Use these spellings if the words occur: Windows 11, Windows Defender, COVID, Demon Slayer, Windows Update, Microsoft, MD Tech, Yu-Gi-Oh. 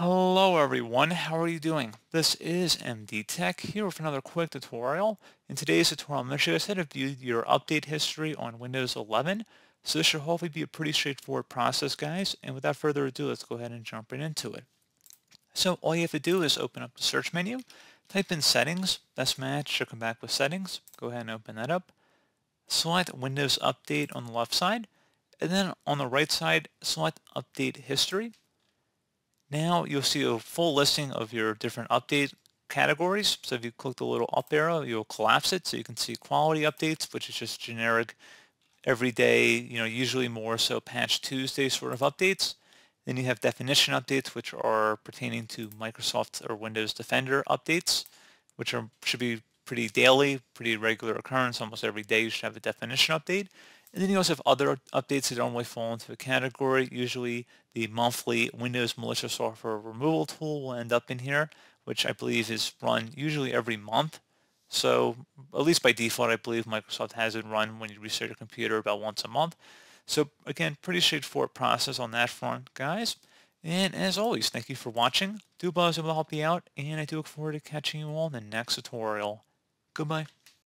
Hello everyone, how are you doing? This is MD Tech here with another quick tutorial. In today's tutorial, I'm going to show you guys how to view your update history on Windows 11. So this should hopefully be a pretty straightforward process, guys. And without further ado, let's go ahead and jump right into it. So all you have to do is open up the search menu, type in settings, best match, should come back with settings. Go ahead and open that up. Select Windows Update on the left side. And then on the right side, select Update History. Now you'll see a full listing of your different update categories. So if you click the little up arrow, you'll collapse it so you can see quality updates, which is just generic everyday, usually more so patch Tuesday sort of updates. Then you have definition updates, which are pertaining to Microsoft or Windows Defender updates, which should be pretty daily, pretty regular occurrence. Almost every day you should have a definition update. And then you also have other updates that normally fall into a category. Usually the monthly Windows Malicious Software Removal Tool will end up in here, which I believe is run usually every month. So at least by default, I believe Microsoft has it run when you restart your computer about once a month. So again, pretty straightforward process on that front, guys. And as always, thank you for watching. I do hope I was able to help you out, and I do look forward to catching you all in the next tutorial. Goodbye.